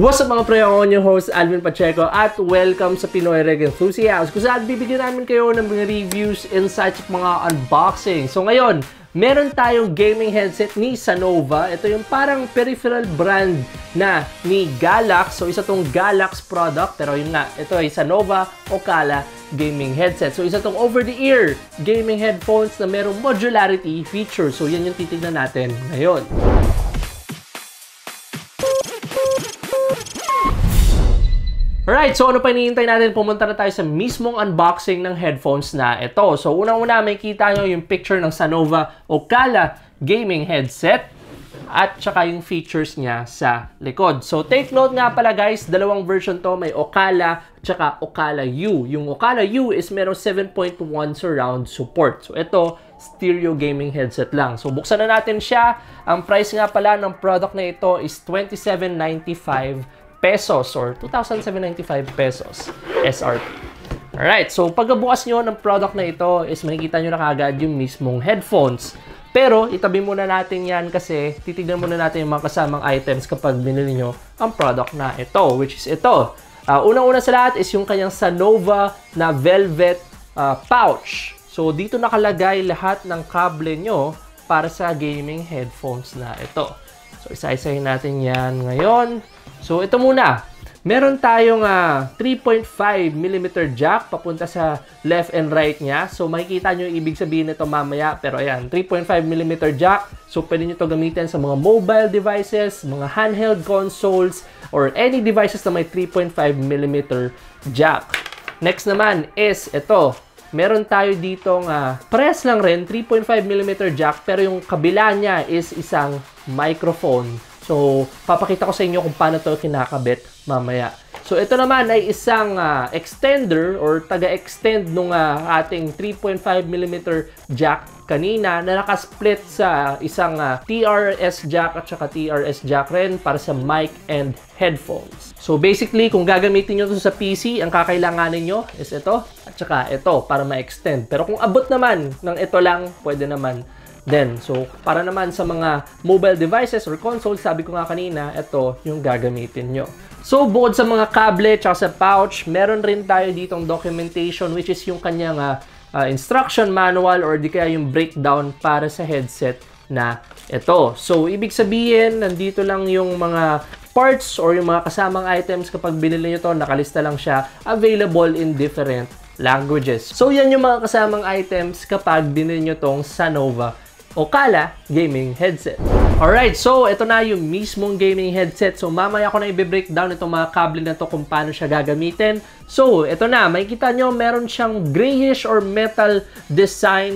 What's up mga pre, ako yung host Alvin Pacheco at welcome sa Pinoy Rig Enthusiasts, kung saan bibigyan namin kayo ng mga reviews, insights at mga unboxing. So ngayon, meron tayong gaming headset ni Xanova. Ito yung parang peripheral brand na ni Galax. So isa tong Galax product, pero yun nga, ito ay Xanova Ocala gaming headset. So isa tong over-the-ear gaming headphones na merong modularity feature. So yan yung titignan natin ngayon. Alright, so ano pa hinihintay natin? Pumunta na tayo sa mismong unboxing ng headphones na ito. So unang-una, may kita nyo yung picture ng Xanova Ocala gaming headset at saka yung features niya sa likod. So take note nga pala guys, dalawang version to, may Ocala at saka Ocala U. Yung Ocala U is merong 7.1 surround support. So ito, stereo gaming headset lang. So buksan na natin siya. Ang price nga pala ng product na ito is ₱27.95 or 2,795 pesos SRP. Alright, so pagkabukas nyo ng product na ito is makikita nyo na kaagad yung mismong headphones. Pero itabi muna natin yan kasi titignan muna natin yung mga kasamang items kapag binili nyo ang product na ito, which is ito. Unang-una sa lahat is yung kanyang Xanova na velvet pouch. So dito nakalagay lahat ng kable nyo para sa gaming headphones na ito. So isa-isahin natin yan ngayon. So ito muna, meron tayong 3.5mm jack papunta sa left and right niya. So makikita nyo yung ibig sabihin nito mamaya. Pero ayan, 3.5mm jack. So pwede nyo ito gamitin sa mga mobile devices, mga handheld consoles, or any devices na may 3.5mm jack. Next naman is ito. Meron tayo ditong press lang rin, 3.5mm jack. Pero yung kabila niya is isang microphone. So, papakita ko sa inyo kung paano ito kinakabit mamaya. So, ito naman ay isang extender or taga-extend nung ating 3.5mm jack kanina na nakasplit sa isang TRS jack at saka TRS jack rin para sa mic and headphones. So, basically, kung gagamitin nyo ito sa PC, ang kakailanganin nyo is ito at saka ito para ma-extend. Pero kung abot naman ng ito lang, pwede naman. Then, so, para naman sa mga mobile devices or consoles, sabi ko nga kanina, ito yung gagamitin nyo. So, bukod sa mga kable tsaka sa pouch, meron rin tayo ditong documentation which is yung kanyang instruction manual or di kaya yung breakdown para sa headset na ito. So, ibig sabihin, nandito lang yung mga parts or yung mga kasamang items kapag binili nyo to, nakalista lang siya, available in different languages. So, yan yung mga kasamang items kapag binili nyo tong Xanova Ocala gaming headset. Alright, so ito na yung mismong gaming headset. So mamaya ko na i-breakdown itong mga kable na to kung paano siya gagamitin. So ito na, makikita nyo meron siyang grayish or metal design.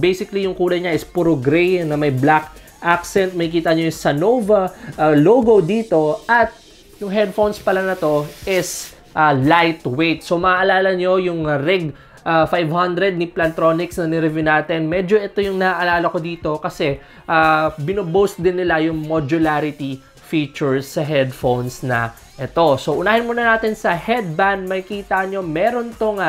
Basically yung kulay niya is puro gray na may black accent. Makikita nyo yung Xanova logo dito at yung headphones pala na to is lightweight. So maaalala nyo yung Rig 500 ni Plantronics na ni-review natin. Medyo ito yung naaalala ko dito kasi binoboast din nila yung modularity features sa headphones na ito. So, unahin muna natin sa headband. Makikita nyo, meron tong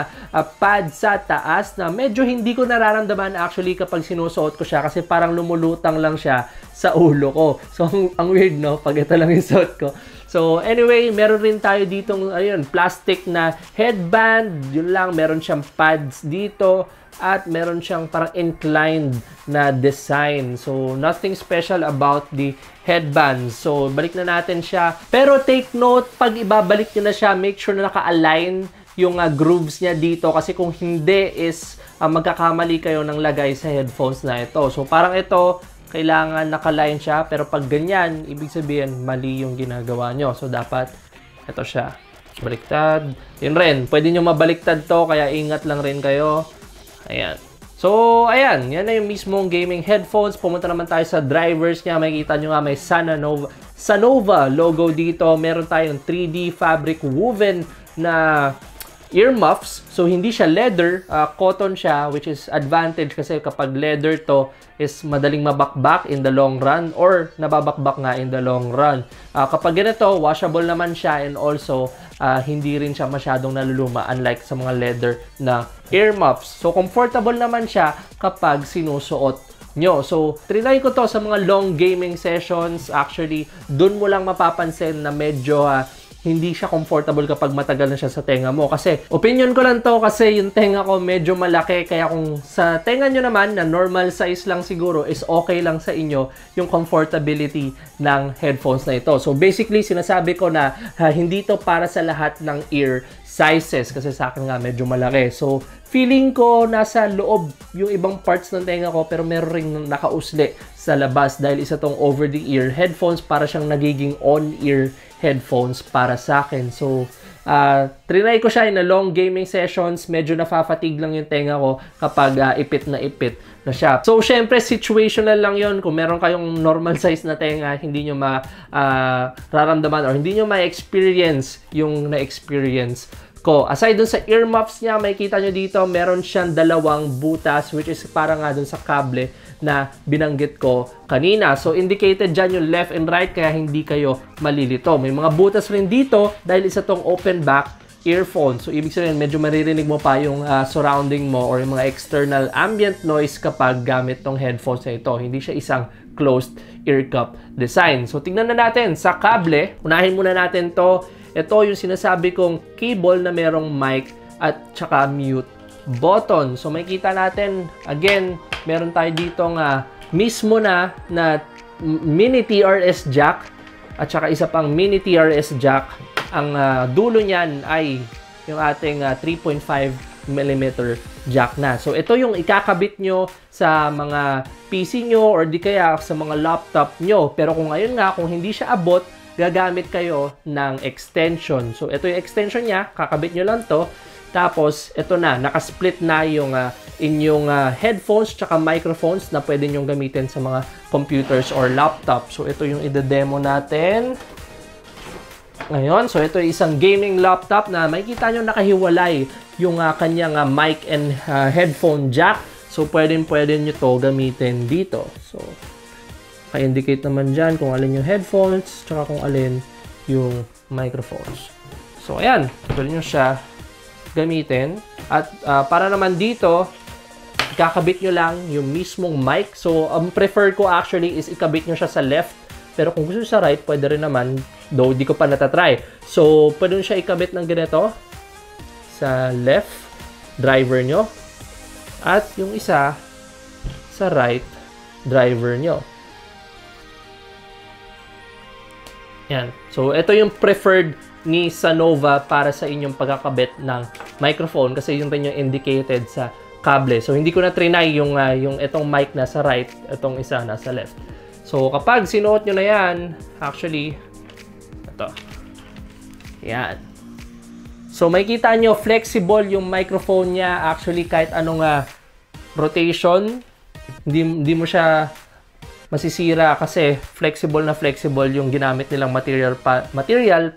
pad sa taas na medyo hindi ko nararamdaman actually kapag sinusuot ko siya kasi parang lumulutang lang siya sa ulo ko. So, ang weird, no? Pag ito lang yung suot ko. So, anyway, meron rin tayo ditong ayun, plastic na headband. Yun lang, meron siyang pads dito at meron siyang parang inclined na design. So, nothing special about the headband. So, balik na natin siya. Pero take note, pag ibabalik nyo na siya, make sure na naka-align yung grooves niya dito. Kasi kung hindi is magkakamali kayo ng lagay sa headphones na ito. So, parang ito, kailangan nakaline siya, pero pag ganyan, ibig sabihin, mali yung ginagawa nyo. So, dapat, ito siya. Baliktad. Yun rin, pwede nyo mabaliktad to, kaya ingat lang rin kayo. Ayan. So, ayan. Yan na yung mismong gaming headphones. Pumunta naman tayo sa drivers niya. Makikita nyo nga, may Xanova logo dito. Meron tayong 3D fabric woven na earmuffs. So, hindi siya leather. Cotton siya, which is advantage kasi kapag leather to is madaling mabakbak in the long run or nababakbak nga in the long run. Kapag ganito, washable naman siya and also hindi rin siya masyadong naluluma unlike sa mga leather na earmuffs. So, comfortable naman siya kapag sinusuot nyo. So, trinay ko to sa mga long gaming sessions. Actually, dun mo lang mapapansin na medyo hindi siya comfortable kapag matagal na siya sa tenga mo. Kasi, opinion ko lang to kasi yung tenga ko medyo malaki. Kaya kung sa tenga nyo naman na normal size lang siguro is okay lang sa inyo yung comfortability ng headphones na ito. So, basically, sinasabi ko na hindi to para sa lahat ng ear sizes kasi sa akin nga medyo malaki. So, feeling ko nasa loob yung ibang parts ng tenga ko pero meron ring nakausli sa labas dahil isa tong over-the-ear headphones para siyang nagiging on-ear headphones para sa akin. So, trinay ko siya in a long gaming sessions. Medyo nafa-fatigue lang yung tenga ko kapag ipit na siya. So, syempre, situational lang yon. Kung meron kayong normal size na tenga, hindi nyo mararamdaman or hindi nyo ma-experience yung na-experience ko. Aside dun sa earmuffs niya, makikita nyo dito, meron siyang dalawang butas which is para nga dun sa kable na binanggit ko kanina. So, indicated dyan yung left and right kaya hindi kayo malilito. May mga butas rin dito dahil isa tong open back earphone. So, ibig sabihin, medyo maririnig mo pa yung surrounding mo or yung mga external ambient noise kapag gamit tong headphones na ito. Hindi siya isang closed ear cup design. So, tignan na natin sa kable. Unahin muna natin to. Ito yung sinasabi kong cable na merong mic at saka mute button. So, makikita natin, again, meron tayo ditong mismo na mini TRS jack at saka isa pang mini TRS jack. Ang dulo niyan ay yung ating 3.5mm jack na. So, ito yung ikakabit nyo sa mga PC nyo or di kaya sa mga laptop nyo. Pero kung ngayon nga, kung hindi siya abot, gagamit kayo ng extension. So, ito yung extension niya. Kakabit nyo lang to. Tapos, ito na. Nakasplit na yung inyong headphones tsaka microphones na pwede nyong gamitin sa mga computers or laptop. So, ito yung ide-demo natin. Ngayon. So, ito yung isang gaming laptop na makikita nyo nakahiwalay yung kanyang mic and headphone jack. So, pwede nyo to gamitin dito. So, ka-indicate naman dyan kung alin yung headphones tsaka kung alin yung microphones. So, ayan. Pwede nyo siya gamitin. At para naman dito, ikakabit nyo lang yung mismong mic. So, ang prefer ko actually is ikabit nyo siya sa left. Pero kung gusto sa right, pwede rin naman. Though, di ko pa natatry. So, pwede nyo siya ikabit ng ganito sa left driver nyo. At yung isa sa right driver nyo. Yan. So, ito yung preferred ni Xanova para sa inyong pagkakabit ng microphone kasi yun rin yung indicated sa kable. So, hindi ko na trinay yung itong mic nasa right, itong isa nasa left. So, kapag sinuot nyo na yan, actually, ito. Yan. So, makikita nyo, flexible yung microphone niya. Actually, kahit anong rotation, hindi mo siya masisira kasi flexible yung ginamit nilang material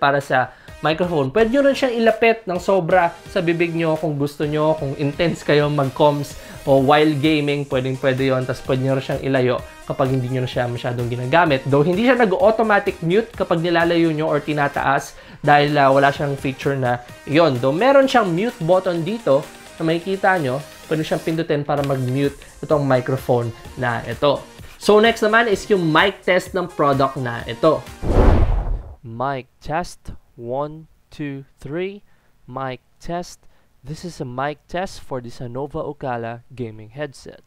para sa microphone. Pwede nyo rin siyang ilapit ng sobra sa bibig nyo kung gusto nyo, kung intense kayo mag-comms o while gaming, pwede yun. Tapos pwede nyo rin siyang ilayo kapag hindi nyo na siya masyadong ginagamit. Though hindi siya nag-automatic mute kapag nilalayo nyo or tinataas dahil wala siyang feature na yon. Though meron siyang mute button dito na makikita nyo, pwede siyang pindutin para mag-mute itong microphone na ito. So, next naman is yung mic test ng product na ito. Mic test. 1, 2, 3. Mic test. This is a mic test for the Xanova Ocala gaming headset.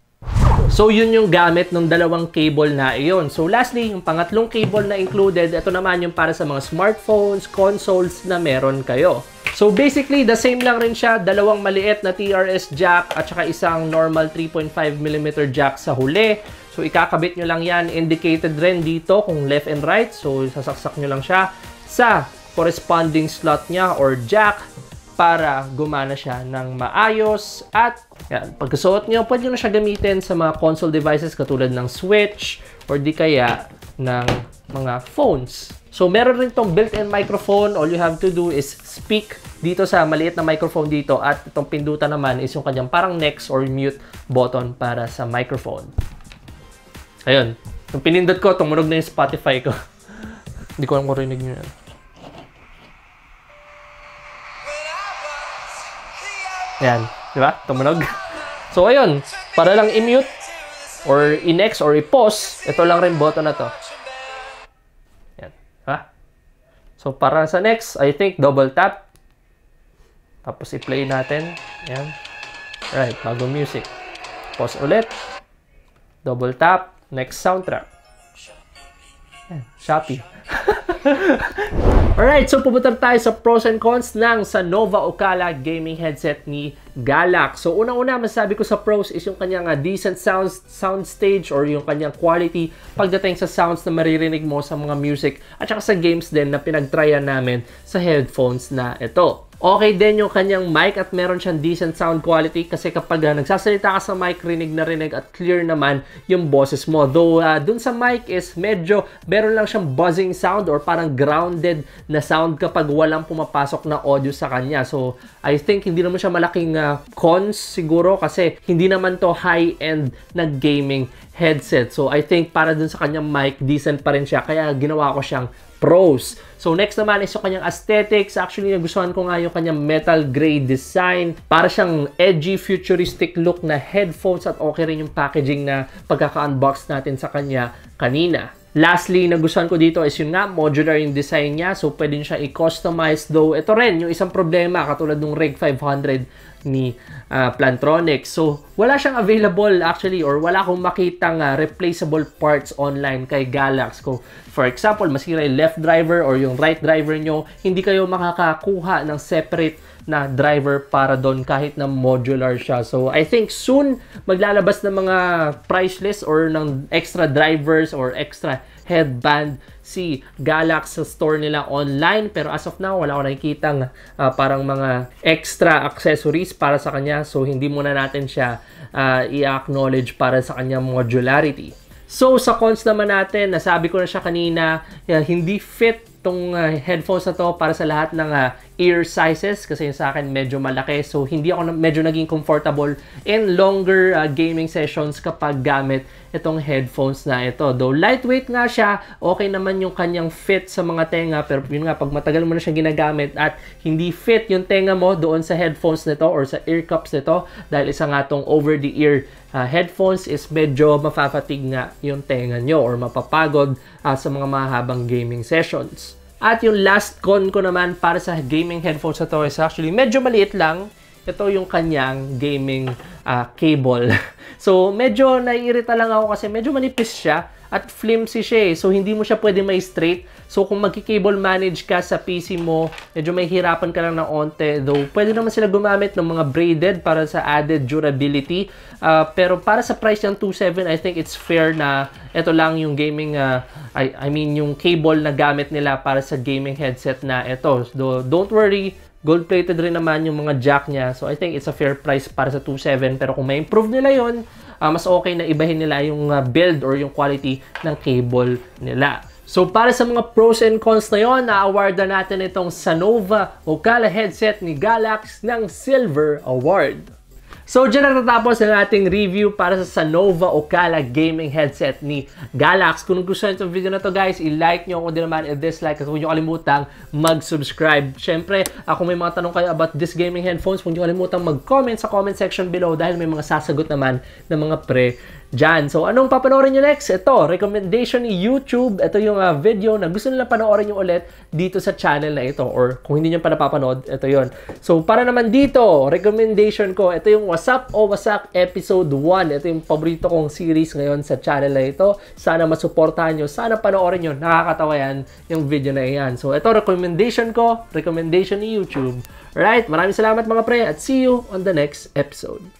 So, yun yung gamit ng dalawang cable na iyon. So, lastly, yung pangatlong cable na included, ito naman yung para sa mga smartphones, consoles na meron kayo. So, basically, the same lang rin siya. Dalawang maliit na TRS jack at saka isang normal 3.5mm jack sa huli. So, ikakabit nyo lang yan. Indicated rin dito kung left and right. So, sasaksak nyo lang siya sa corresponding slot niya or jack para gumana siya ng maayos. At yan, pagkasuot nyo, pwede nyo na siya gamitin sa mga console devices katulad ng Switch or di kaya ng mga phones. So, meron rin tong built-in microphone. All you have to do is speak dito sa maliit na microphone dito. At itong pindutan naman is yung kanyang parang next or mute button para sa microphone. Ayun. Nung pinindot ko, tumunog na yung Spotify ko. Hindi ko alam kung rinig nyo yan. Yan. Diba? Tumunog. So, ayun. Para lang i-mute or i-next or i-pause, ito lang rin button na to. Yan. Ha? So, para sa next, I think double tap. Tapos i-play natin. Yan. Alright, bago music. Pause ulit. Double tap. Next soundtrack. Yan. Shopee. Alright, so pupunta tayo sa pros and cons ng Xanova Ocala gaming headset ni Galax. So unang-una, masasabi ko sa pros is yung kanyang decent soundstage or yung kanyang quality pagdating sa sounds na maririnig mo sa mga music at saka sa games din na pinagtryan namin sa headphones na ito. Okay din yung kanyang mic at meron siyang decent sound quality kasi kapag nagsasalita ka sa mic, rinig na rinig at clear naman yung boses mo. Though dun sa mic is medyo meron lang siyang buzzing sound or parang grounded na sound kapag walang pumapasok na audio sa kanya. So, I think hindi naman siya malaking cons siguro kasi hindi naman to high-end na gaming headset. So, I think para dun sa kanyang mic, decent pa rin siya. Kaya ginawa ko siyang pros. So, next naman is yung kanyang aesthetics. Actually, nagustuhan ko nga yung kanyang metal gray design. Para siyang edgy, futuristic look na headphones at okay rin yung packaging na pagkaka-unbox natin sa kanya kanina. Lastly, nagustuhan ko dito is yun nga, modular yung design niya. So, pwede siya i-customize. Though, ito rin yung isang problema katulad ng Rig 500 ni Plantronics. So, wala siyang available actually or wala akong makitang replaceable parts online kay Galax. Kung, for example, masira yung left driver or yung right driver nyo, hindi kayo makakakuha ng separate na driver para doon kahit na modular siya. So, I think soon maglalabas ng mga price list or ng extra drivers or extra headband si Galax sa store nila online. Pero as of now, wala ko nakikitang parang mga extra accessories para sa kanya. So, hindi muna natin siya i-acknowledge para sa kanyang modularity. So, sa cons naman natin, nasabi ko na siya kanina, hindi fit itong headphones na to para sa lahat ng ear sizes kasi yung sa akin medyo malaki, so hindi ako medyo naging comfortable in longer gaming sessions kapag gamit itong headphones na ito. Though lightweight nga siya, okay naman yung kanyang fit sa mga tenga, pero yun nga, pag matagal mo na siyang ginagamit at hindi fit yung tenga mo doon sa headphones nito or sa ear cups nito, dahil isa nga tong over the ear headphones, is medyo mapafatig nga yung tenga nyo or mapapagod sa mga mahabang gaming sessions. At yung last con ko naman para sa gaming headphones na to is actually medyo maliit lang. Ito yung kanyang gaming cable. So, medyo naiirita lang ako kasi medyo manipis siya at flimsy siya eh. So, hindi mo siya pwede ma-straight. So, kung magki-cable manage ka sa PC mo, medyo may hirapan ka lang ng onte. Though, pwede naman sila gumamit ng mga braided para sa added durability. Pero para sa price ng 2,700, I think it's fair na ito lang yung gaming, I mean, yung cable na gamit nila para sa gaming headset na ito. So, don't worry. Gold-plated rin naman yung mga jack niya. So, I think it's a fair price para sa 2,700. Pero kung may improve nila yun, mas okay na ibahin nila yung build or yung quality ng cable nila. So, para sa mga pros and cons na yun, na-award na natin itong Xanova Ocala headset ni Galax ng Silver Award. So, dyan natatapos na ating review para sa Xanova Ocala gaming headset ni Galax. Kung gusto nyo itong video na to guys, i-like nyo. Kung di naman, i-dislike. At huwag nyo kalimutang mag-subscribe. Siyempre, kung may mga tanong kayo about this gaming headphones, huwag nyo kalimutang mag-comment sa comment section below dahil may mga sasagot naman ng mga dyan. So, anong papanoorin nyo next? Ito, recommendation ni YouTube. Ito yung video na gusto nila panoorin nyo ulit dito sa channel na ito. Or kung hindi nyo pa napapanood, ito yon. So, para naman dito, recommendation ko, ito yung Wasak o Wasak Episode 1. Ito yung paborito kong series ngayon sa channel na ito. Sana masuportahan nyo. Sana panoorin nyo. Nakakatawa yan yung video na yan. So, ito recommendation ko. Recommendation ni YouTube. Alright, maraming salamat mga pre at see you on the next episode.